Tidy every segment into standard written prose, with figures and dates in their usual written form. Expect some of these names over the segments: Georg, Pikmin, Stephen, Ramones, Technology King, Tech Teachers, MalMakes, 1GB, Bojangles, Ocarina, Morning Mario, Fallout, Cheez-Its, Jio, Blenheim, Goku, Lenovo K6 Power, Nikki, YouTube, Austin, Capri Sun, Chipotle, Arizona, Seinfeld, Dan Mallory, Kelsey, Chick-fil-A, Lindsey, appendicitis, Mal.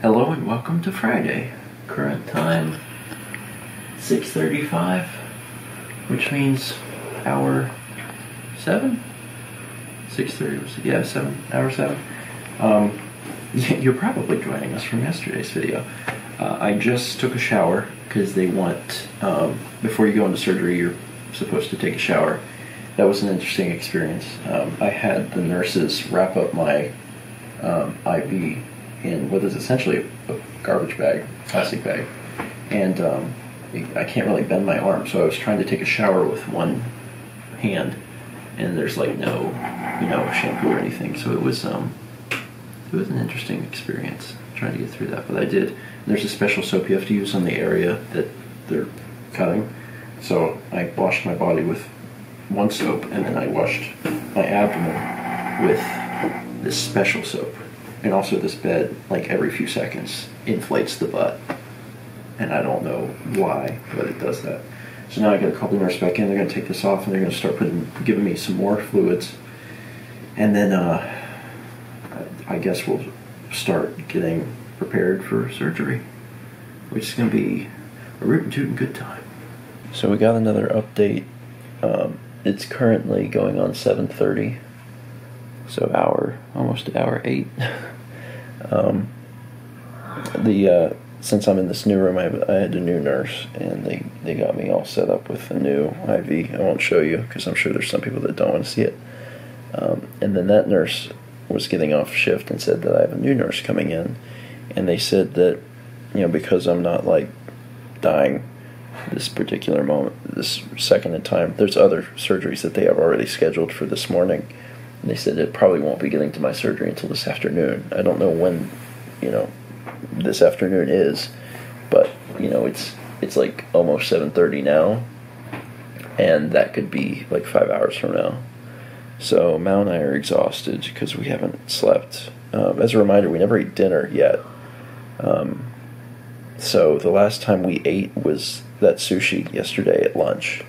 Hello and welcome to Friday. Current time 6:35, which means hour 7? 6:30 was, yeah, 7, hour 7. You're probably joining us from yesterday's video. I just took a shower because they want, before you go into surgery, you're supposed to take a shower. That was an interesting experience. I had the nurses wrap up my IV in what is essentially a garbage bag, plastic bag, and I can't really bend my arm, so I was trying to take a shower with one hand, and there's like no, shampoo or anything, so it was an interesting experience trying to get through that, but I did. There's a special soap you have to use on the area that they're cutting, so I washed my body with one soap, and then I washed my abdomen with this special soap. And also this bed, like every few seconds, inflates the butt. And I don't know why, but it does that. So now I got to call the nurse back in, they're going to take this off, and they're going to start giving me some more fluids. And then I guess we'll start getting prepared for surgery, which is going to be a rootin' tootin' good time. So we got another update. It's currently going on 7:30. So almost hour 8. Since I'm in this new room, I had a new nurse, and they got me all set up with a new IV. I won't show you, because I'm sure there's some people that don't want to see it. And then that nurse was getting off shift and said that I have a new nurse coming in, and they said that, because I'm not, dying this particular moment, this second in time, there's other surgeries that they have already scheduled for this morning. And they said it probably won't be getting to my surgery until this afternoon. I don't know when, this afternoon is, but it's like almost 7:30 now, and that could be like 5 hours from now. So Mal and I are exhausted because we haven't slept. As a reminder, we never ate dinner yet. So the last time we ate was that sushi yesterday at lunch.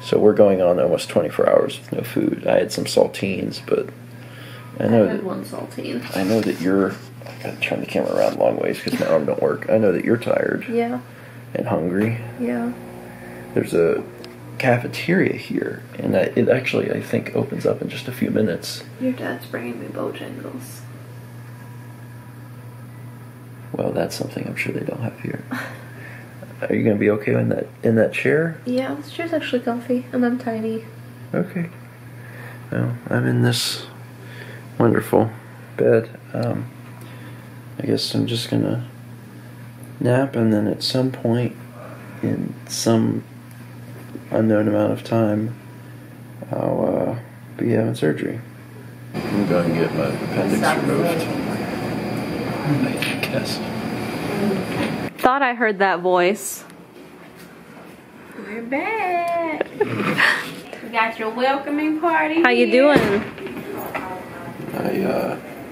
So we're going on almost 24 hours with no food. I had some saltines, but I know that you're... I've got to turn the camera around a long ways because my arm don't work. I know that you're tired. Yeah. And hungry. Yeah. There's a cafeteria here, and it actually, I think, opens up in just a few minutes. Your dad's bringing me Bojangles. Well, that's something I'm sure they don't have here. Are you gonna be okay in that chair? Yeah, this chair's actually comfy, and I'm tiny. Okay. Well, I'm in this wonderful bed. I guess I'm just gonna nap, and then at some point in some unknown amount of time, I'll be having surgery. I'm going to get my appendix removed. I guess. Thought I heard that voice. We're back. You got your welcoming party. How you doing?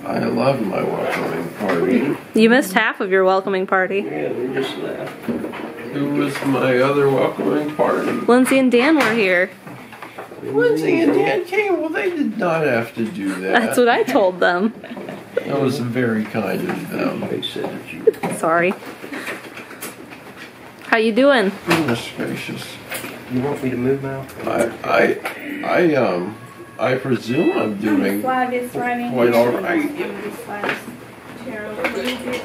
I love my welcoming party. You missed half of your welcoming party. Yeah, we just left. Who was my other welcoming party? Lindsey and Dan were here. Lindsey and Dan came. Well, they did not have to do that. That's what I told them. That was very kind of them. They said that you. Sorry. How you doing? Goodness gracious! You want me to move now? I presume I'm doing quite all right.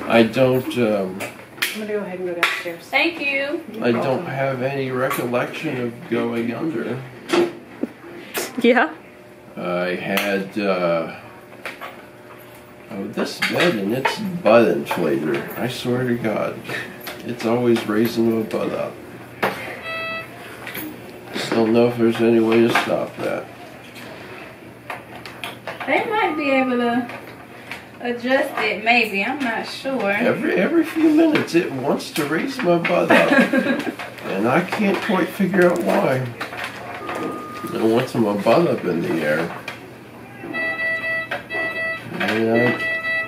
I don't. I'm gonna go ahead and go downstairs. Thank you. I don't have any recollection of going under. Yeah. I had. Oh, this bed and its butt inflator. I swear to God. It's always raising my butt up. Still don't know if there's any way to stop that. They might be able to adjust it, maybe. I'm not sure. Every few minutes it wants to raise my butt up. And I can't quite figure out why. It wants my butt up in the air.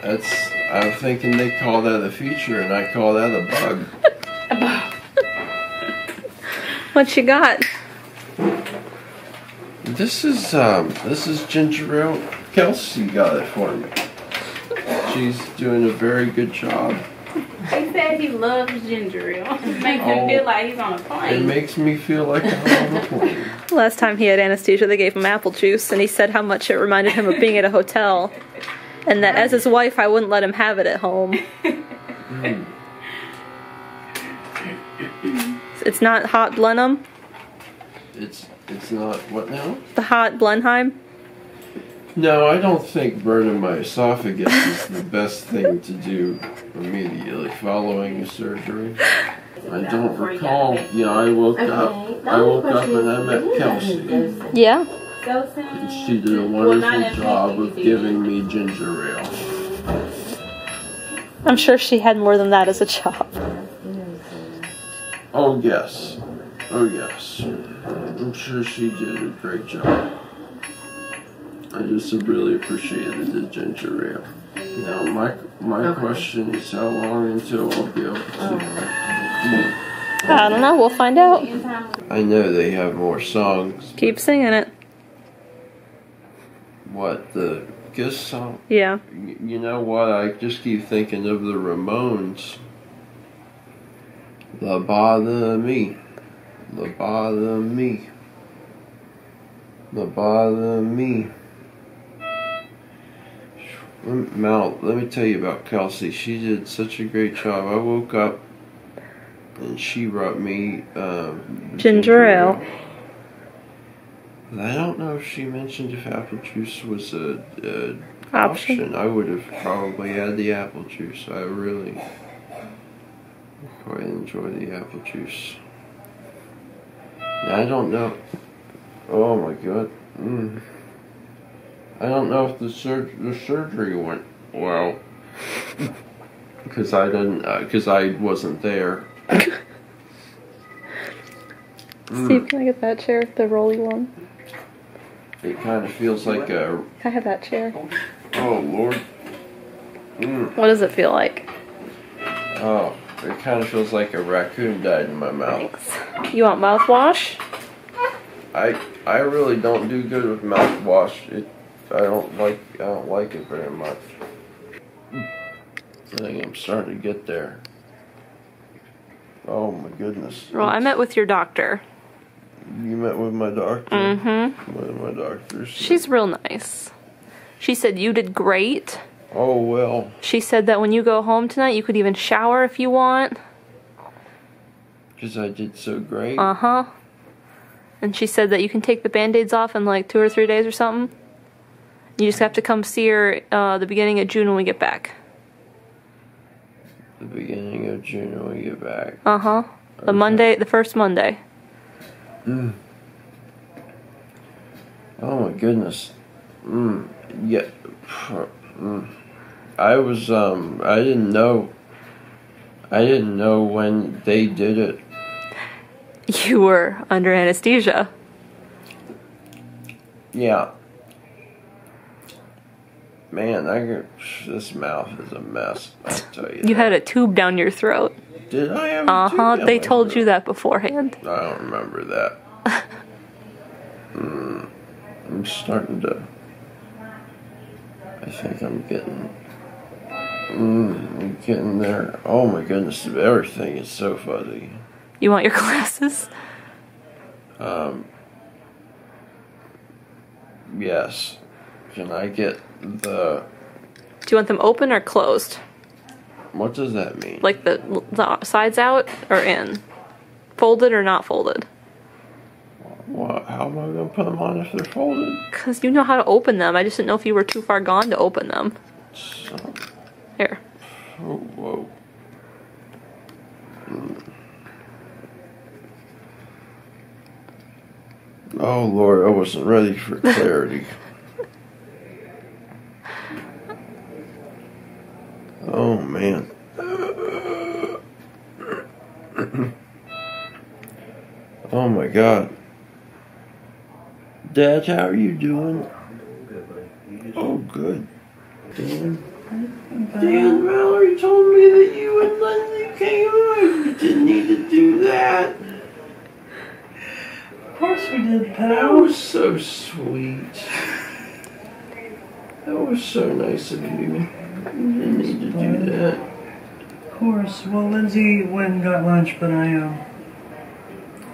That's... I'm thinking they call that a feature, and I call that a bug. A bug. What you got? This is ginger ale. Kelsey got it for me. She's doing a very good job. He said he loves ginger ale. It makes him feel like he's on a plane. It makes me feel like I'm on a plane. Last time he had anesthesia, they gave him apple juice, and he said how much it reminded him of being at a hotel. And that as his wife, I wouldn't let him have it at home. Mm. It's not hot Blenheim? It's not what now? The hot Blenheim? No, I don't think burning my esophagus is the best thing to do immediately following a surgery. I don't recall. Yeah, I woke up. I woke up and I met Kelsey. Yeah? And she did a wonderful job of giving me ginger ale. I'm sure she had more than that as a job. Oh, yes. Oh, yes. I'm sure she did a great job. I just really appreciated the ginger ale. Now, my question is how long until I'll be able to... I don't know. We'll find out. I know they have more songs. Keep singing it. What, the Kiss song? Yeah. You know what? I just keep thinking of the Ramones. La bother me. La bother me. La bother me. Mal, let me tell you about Kelsey. She did such a great job. I woke up and she brought me ginger ale. I don't know if she mentioned if apple juice was an option. I would have probably had the apple juice. I really quite enjoy the apple juice. I don't know. Oh my god. Mm. I don't know if the surgery went well, because I didn't, because I wasn't there. Mm. Steve, can I get that chair, the rolly one? It kind of feels like a... Can I have that chair? Oh lord. Mm. What does it feel like? Oh, it kind of feels like a raccoon died in my mouth. Thanks. You want mouthwash? I really don't do good with mouthwash. I don't like it very much. I think I'm starting to get there. Oh my goodness. Well, I met with your doctor. You met with my doctor? Mm-hmm. One of my doctors. She's real nice. She said you did great. Oh well. She said that when you go home tonight, you could even shower if you want. Because I did so great? Uh-huh. And she said that you can take the band-aids off in like 2 or 3 days or something. You just have to come see her the beginning of June when we get back. The beginning of June when we get back. Uh-huh. The okay. Monday, the first Monday. Mm. Oh my goodness. Mm. Yeah. Mm. I was, I didn't know when they did it. You were under anesthesia. Yeah. Man, this mouth is a mess, I'll tell you. You had a tube down your throat. Did I have a tube down they my told throat? You that beforehand. I don't remember that. Mm, I'm starting to... I think I'm getting... I'm getting there. Oh my goodness, everything is so fuzzy. You want your glasses? Yes. Can I get the... Do you want them open or closed? What does that mean? Like the sides out or in? Folded or not folded? What? How am I going to put them on if they're folded? Because you know how to open them. I just didn't know if you were too far gone to open them. So, here. Oh, whoa. Mm. Oh, Lord, I wasn't ready for clarity. Oh, man. Oh, my God. Dad, how are you doing? Oh, good. Dan? Dan Mallory told me that you and Lindsey came on. You didn't need to do that. Of course we did, pal. That was so sweet. That was so nice of you. You didn't need to do that. Of course. Well, Lindsey went and got lunch, but I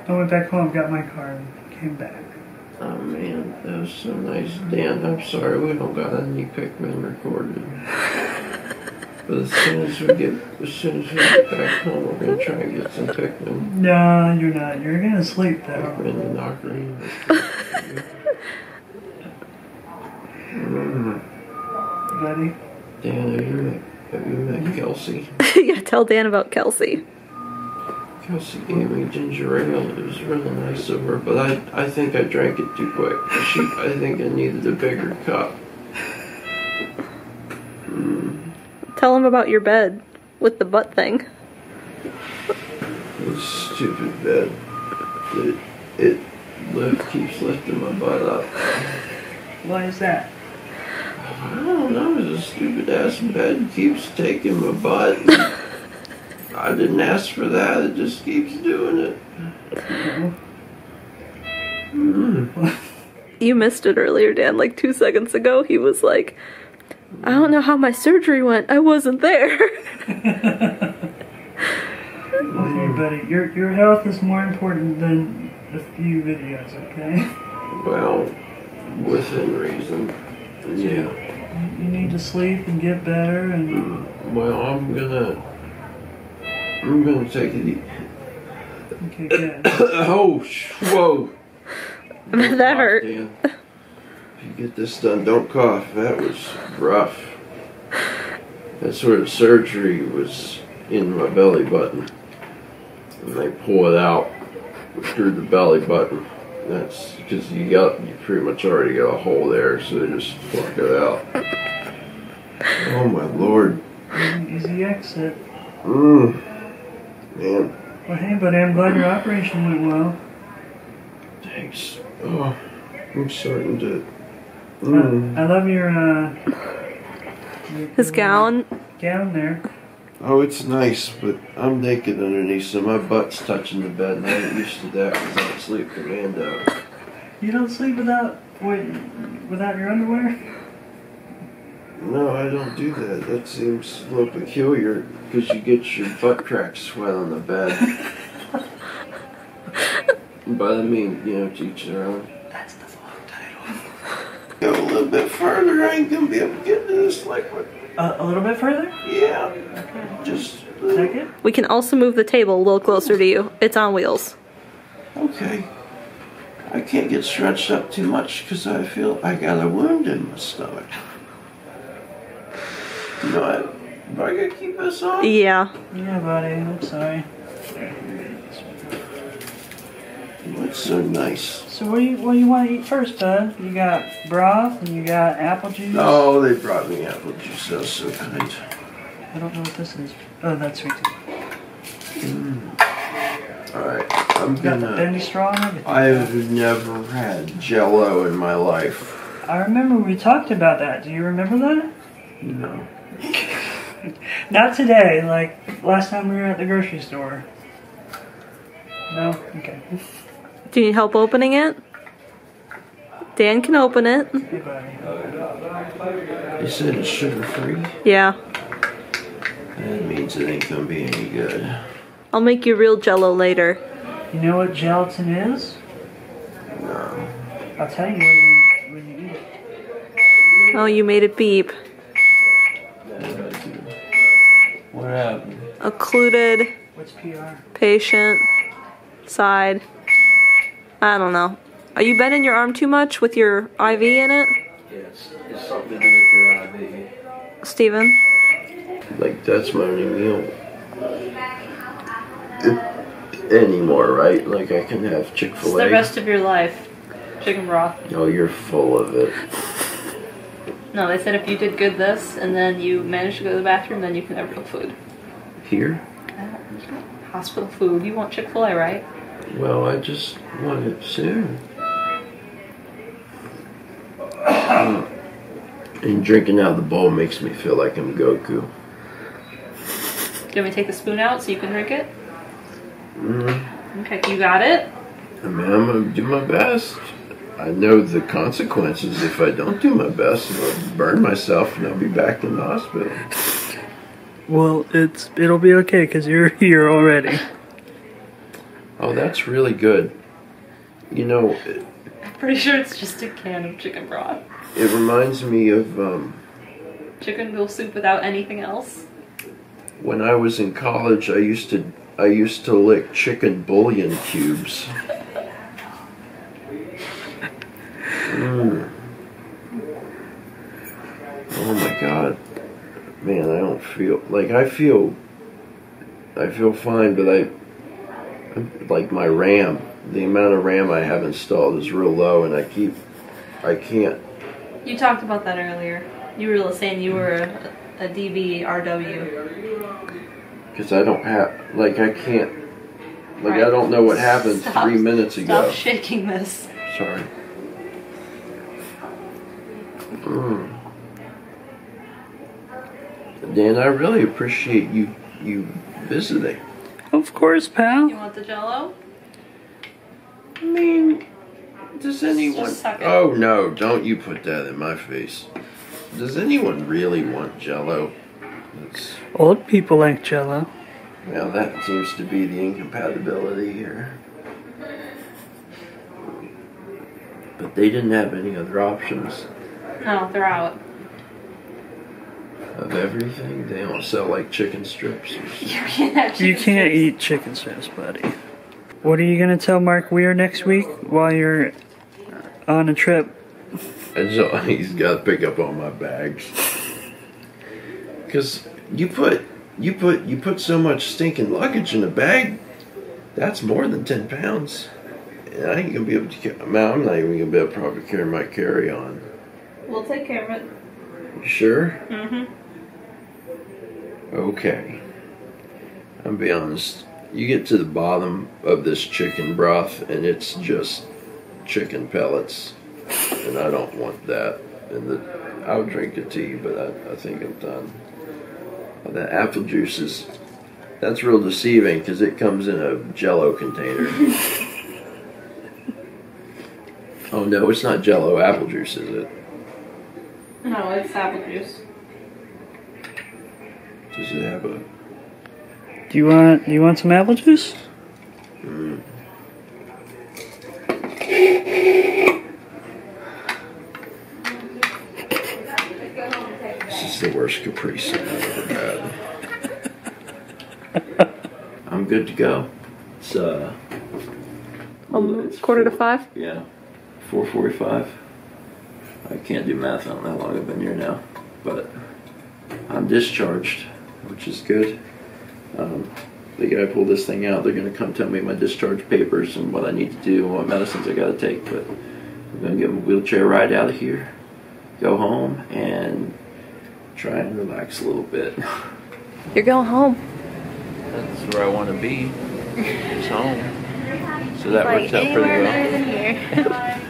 went back home, got my car, and came back. Oh man, that was so nice. Dan, I'm sorry we don't got any Pikmin recorded. But as soon as we get back home, we're gonna try and get some Pikmin. No, you're not. You're gonna sleep though. Pikmin and Ocarina. Buddy? Dan, have you met Kelsey? Yeah, tell Dan about Kelsey. Kelsey gave me ginger ale. It was really nice of her, but I think I drank it too quick. I think I needed a bigger cup. Tell him about your bed with the butt thing. This stupid bed. It keeps lifting my butt up. Why is that? I don't know. This stupid ass bed keeps taking my butt. I didn't ask for that, it just keeps doing it. You missed it earlier, Dan. Like 2 seconds ago, he was like, I don't know how my surgery went. I wasn't there. Well, hey, buddy, your health is more important than a few videos, okay? Well, within reason. Yeah. You need to sleep and get better and... Well, I'm gonna take it easy. Okay, good. Oh, whoa. That hurt. Dan. If you get this done, don't cough. That was rough. That sort of surgery was in my belly button. And they pull it out through the belly button. That's because you pretty much already got a hole there, so they just pluck it out. Oh, my Lord. Easy exit. Man. Well, hey, buddy, I'm glad your operation went well. Thanks. Oh, I'm starting to... I love your his gown. Gown there. Oh, it's nice, but I'm naked underneath, so my butt's touching the bed, and I ain't used to that because I don't sleep commando. You don't sleep without your underwear? No, I don't do that. That seems a little peculiar, because you get your butt crack sweat on the bed. But I mean, you know, to each their own. That's the vlog title. Go a little bit further, I ain't gonna be able to get to this like what? A little bit further? Yeah. Okay. Just a second. We can also move the table a little closer to you. It's on wheels. Okay. I can't get stretched up too much, because I feel I got a wound in my stomach. You know what? Do I gotta keep this on? Yeah. Yeah, buddy. I'm sorry. That's so nice. So what do you want to eat first, bud? You got broth and you got apple juice. Oh, they brought me apple juice. That was so kind. I don't know what this is. Oh, that's sweet tea. All right. I'm gonna. Bendy straw. I've never had Jello in my life. I remember we talked about that. Do you remember that? No. Not today, like last time we were at the grocery store. No? Okay. Do you need help opening it? Dan can open it. Hey, buddy. You said it's sugar-free? Yeah. That means it ain't gonna be any good. I'll make you real Jello later. You know what gelatin is? No. I'll tell you when you eat it. Oh, you made it beep. What happened? Occluded. What's PR? Patient. Side. I don't know. Are you bending your arm too much with your IV in it? Yes, it's something to do with your IV. Steven? Like, that's my only meal. Anymore, right? Like, I can have Chick-fil-A. It's the rest of your life. Chicken broth. Oh, you're full of it. No, they said if you did good this, and then you managed to go to the bathroom, then you can have real food. Here? You don't want hospital food. You want Chick-fil-A, right? Well, I just want it soon. And drinking out of the bowl makes me feel like I'm Goku. Do you want me to take the spoon out so you can drink it? Okay, you got it? I mean, I'm going to do my best. I know the consequences if I don't do my best. I'll burn myself and I'll be back in the hospital. Well, it'll be okay because you're here already. Oh, that's really good. You know, I'm pretty sure it's just a can of chicken broth. It reminds me of chicken noodle soup without anything else. When I was in college, I used to lick chicken bouillon cubes. Mm. Oh my God, man! I don't feel like I feel fine, but like my RAM. The amount of RAM I have installed is real low, and I can't. You talked about that earlier. You were saying you were a DBRW. Because I don't have, like, I can't, like, right. I don't know what happened 3 minutes ago. Stop shaking this. Sorry. Mm. Dan, I really appreciate you visiting. Of course, pal. You want the Jell-O? I mean, does anyone... Oh, no, don't you put that in my face. Does anyone really want Jell-O? Old people like Jell-O. Now, that seems to be the incompatibility here. But they didn't have any other options. No, they're out. Of everything? They don't sell, like, chicken strips. You can't eat chicken strips, buddy. What are you going to tell Mark Weir next week while you're on a trip? He's got to pick up all my bags. Because you put so much stinking luggage in a bag, that's more than 10 pounds. And I ain't going to be able to, I'm not even going to be able to probably carry my carry-on. We'll take care of it. You sure? Mm-hmm. Okay. I'll be honest. You get to the bottom of this chicken broth, and it's just chicken pellets, and I don't want that. And I'll drink a tea, but I think I'm done. Oh, that apple juice that's real deceiving because it comes in a Jell-O container. Oh no, it's not Jell-O apple juice, is it? No, it's apple juice. Does it have a... Do you want some apple juice? Mm. This is the worst Capri Sun I've ever had. I'm good to go. It's quarter to five. Yeah, 4:45. I can't do math on how long I've been here now, but I'm discharged, which is good. They gotta pull this thing out. They're gonna come tell me my discharge papers and what I need to do and what medicines I gotta take, but I'm gonna get my wheelchair ride out of here, go home, and try and relax a little bit. You're going home. That's where I want to be. It's home. So that works out pretty well.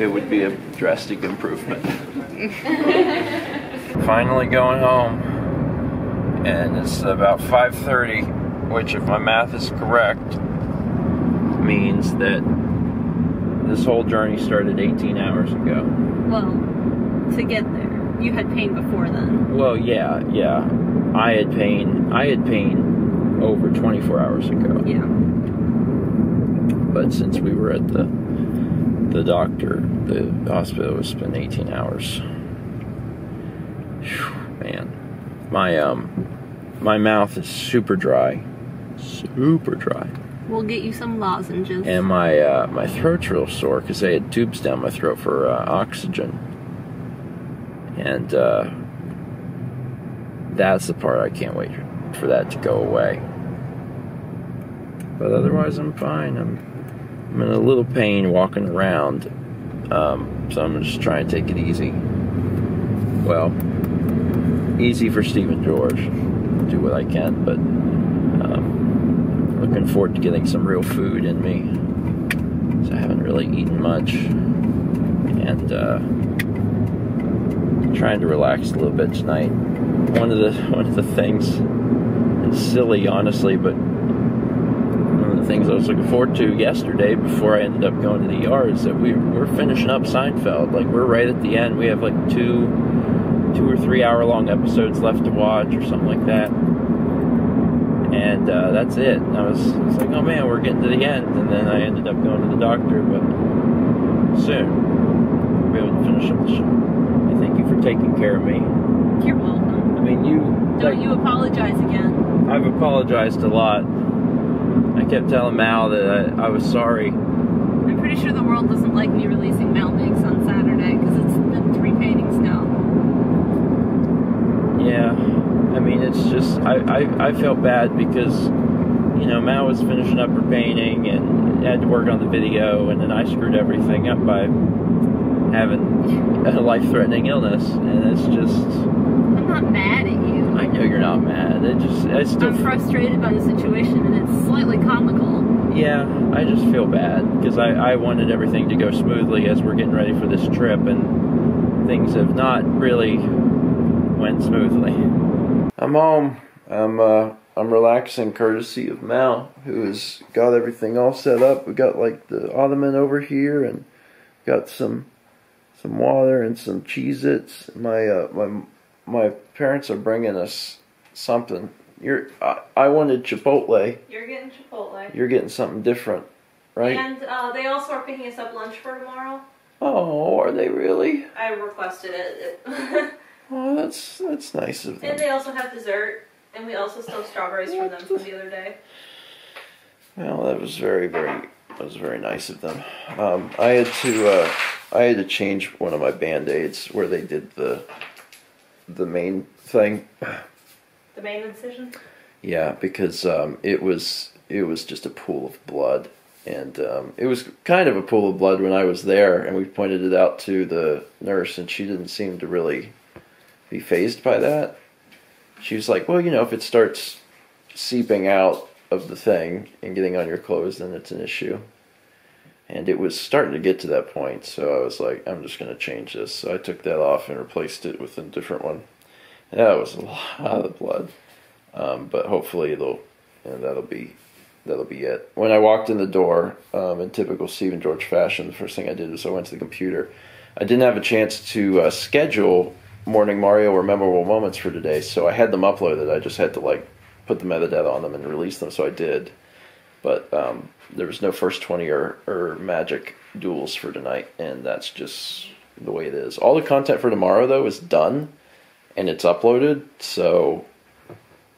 It would be a drastic improvement. Finally going home. And it's about 5:30, which if my math is correct, means that this whole journey started 18 hours ago. Well, to get there, you had pain before then. Well, yeah. I had pain over 24 hours ago. Yeah. But since we were at the doctor, the hospital, it's been 18 hours. Whew, man. My mouth is super dry, super dry. We'll get you some lozenges. And my throat's real sore because they had tubes down my throat for oxygen. And that's the part I can't wait for that to go away. But otherwise, I'm fine. I'm in a little pain walking around, so I'm just trying to take it easy. Well. Easy for Steve and George. Do what I can, but looking forward to getting some real food in me. So I haven't really eaten much, and trying to relax a little bit tonight. One of the things, it's silly honestly, but one of the things I was looking forward to yesterday before I ended up going to the ER is that we're finishing up Seinfeld. Like we're right at the end. We have like two or three hour long episodes left to watch or something like that. And that's it. I was like, oh man, we're getting to the end. And then I ended up going to the doctor, but soon we'll be able to finish up the show. I thank you for taking care of me. You're welcome. I mean, you... Don't you apologize again. I've apologized a lot. I kept telling Mal that I was sorry. I'm pretty sure the world doesn't like me releasing MalMakes on Saturday, because it's been 3 paintings now. Yeah. I mean, it's just, I felt bad because, you know, Mal was finishing up her painting and had to work on the video, and then I screwed everything up by having a life-threatening illness, and it's just... I'm not mad at you. I know you're not mad. It just, I still... I'm frustrated by the situation, and it's slightly comical. Yeah, I just feel bad because I wanted everything to go smoothly as we're getting ready for this trip, and things have not really went smoothly. I'm home. I'm relaxing, courtesy of Mal, who has got everything all set up. We got like the ottoman over here, and got some water and some Cheez-Its. My parents are bringing us something. I wanted Chipotle. You're getting Chipotle. You're getting something different, right? And they also are picking us up lunch for tomorrow. Oh, are they really? I requested it. Oh, that's nice of them. And they also have dessert, and we also stole strawberries from them from the other day. Well, that was very nice of them. I had to change one of my Band-Aids where they did the main thing. The main incision? Yeah, because it was just a pool of blood, and it was kind of a pool of blood when I was there, and we pointed it out to the nurse, and she didn't seem to really be phased by that. She was like, well, you know, if it starts seeping out of the thing and getting on your clothes, then it's an issue. And it was starting to get to that point, so I was like, I'm just going to change this. So I took that off and replaced it with a different one. And that was a lot of blood. But hopefully that'll be it. When I walked in the door, in typical Steve and George fashion, the first thing I did was I went to the computer. I didn't have a chance to schedule Morning Mario or Memorable Moments for today, so I had them uploaded. I just had to, like, put the metadata on them and release them, so I did. But there was no first 20 or magic duels for tonight, and that's just the way it is. All the content for tomorrow, though, is done, and it's uploaded, so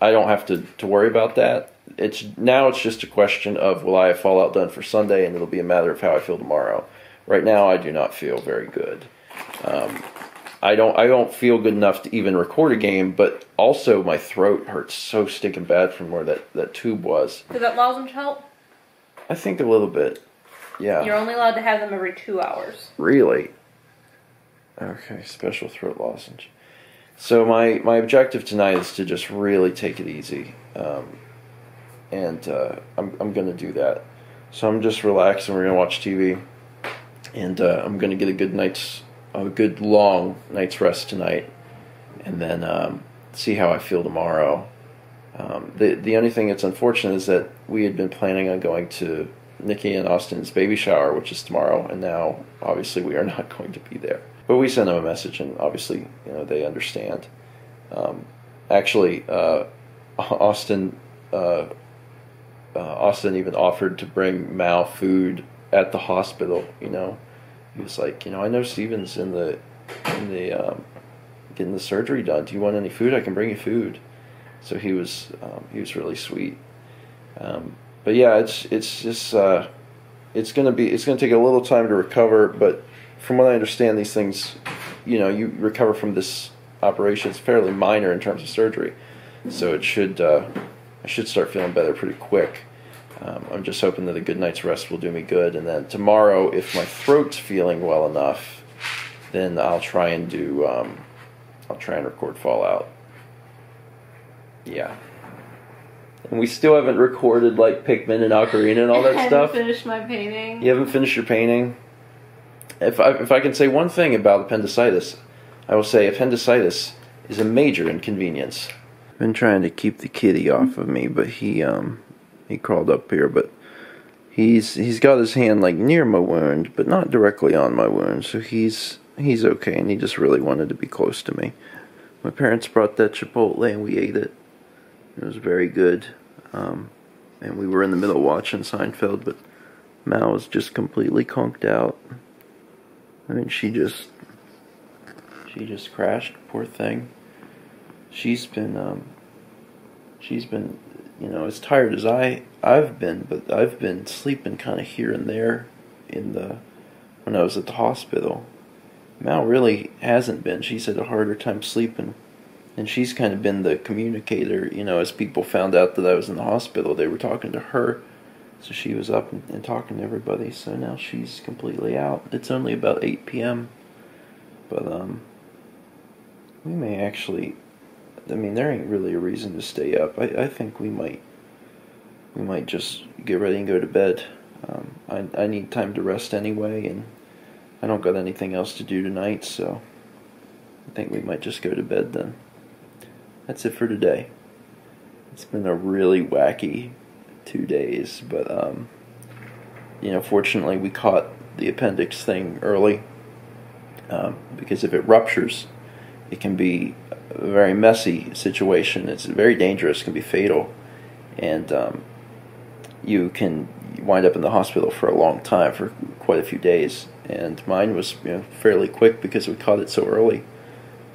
I don't have to worry about that. Now it's just a question of, will I have Fallout done for Sunday, and it'll be a matter of how I feel tomorrow. Right now, I do not feel very good. I don't feel good enough to even record a game, but also my throat hurts so stinking bad from where that tube was. Did that lozenge help? I think a little bit, yeah. You're only allowed to have them every 2 hours. Really? Okay, special throat lozenge. So my objective tonight is to just really take it easy, and I'm going to do that. So I'm just relaxed, and we're going to watch TV, and I'm going to get a good long night's rest tonight, and then see how I feel tomorrow. The only thing that's unfortunate is that we had been planning on going to Nikki and Austin's baby shower, which is tomorrow, and now obviously we are not going to be there. But we sent them a message, and obviously, you know, they understand. Austin even offered to bring Mal food at the hospital, you know. He was like, you know, I know Steven's in the getting the surgery done. Do you want any food? I can bring you food. So he was really sweet. But yeah, it's gonna take a little time to recover. But from what I understand, these things, you know, you recover from this operation. It's fairly minor in terms of surgery, so I should start feeling better pretty quick. I'm just hoping that a good night's rest will do me good, and then tomorrow, if my throat's feeling well enough, then I'll try and record Fallout. Yeah. And we still haven't recorded, like, Pikmin and Ocarina and all that stuff. I haven't finished my painting. You haven't finished your painting? If I can say one thing about appendicitis, I will say appendicitis is a major inconvenience. I've been trying to keep the kitty off of me, but he crawled up here, but he's got his hand like near my wound, but not directly on my wound, so he's okay, and he just really wanted to be close to me. My parents brought that Chipotle, and we ate it. It was very good. and we were in the middle of watching Seinfeld, but Mal was just completely conked out. I mean, she just crashed, poor thing. She's been, you know, as tired as I've been, but I've been sleeping kind of here and there when I was at the hospital. Mal really hasn't been. She's had a harder time sleeping. And she's kind of been the communicator, you know, as people found out that I was in the hospital, they were talking to her. So she was up and talking to everybody, so now she's completely out. It's only about 8 p.m., but we may actually, I mean, there ain't really a reason to stay up. I think we might just get ready and go to bed. I need time to rest anyway, and I don't got anything else to do tonight, so I think we might just go to bed then. That's it for today. It's been a really wacky 2 days, but you know, fortunately we caught the appendix thing early, because if it ruptures, it can be a very messy situation. It's very dangerous, can be fatal, and you can wind up in the hospital for a long time, for quite a few days. And mine was, you know, fairly quick because we caught it so early.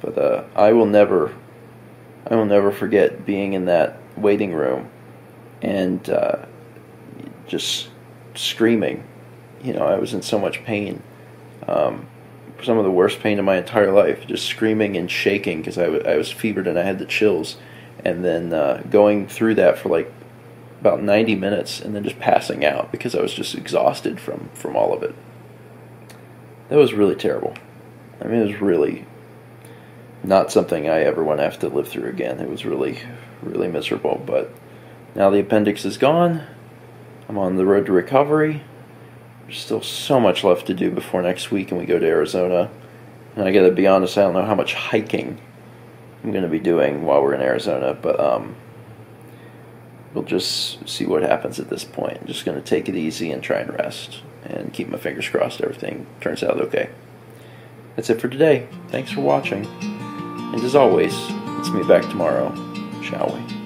But I will never forget being in that waiting room and just screaming. You know, I was in so much pain, some of the worst pain of my entire life, just screaming and shaking because I was fevered and I had the chills, and then going through that for like about 90 minutes and then just passing out because I was just exhausted from all of it. That was really terrible. I mean, it was really not something I ever want to have to live through again. It was really, really miserable, but now the appendix is gone. I'm on the road to recovery. There's still so much left to do before next week and we go to Arizona. And I gotta be honest, I don't know how much hiking I'm gonna be doing while we're in Arizona, but we'll just see what happens at this point. I'm just gonna take it easy and try and rest and keep my fingers crossed everything turns out okay. That's it for today. Thanks for watching. And as always, let's meet back tomorrow, shall we?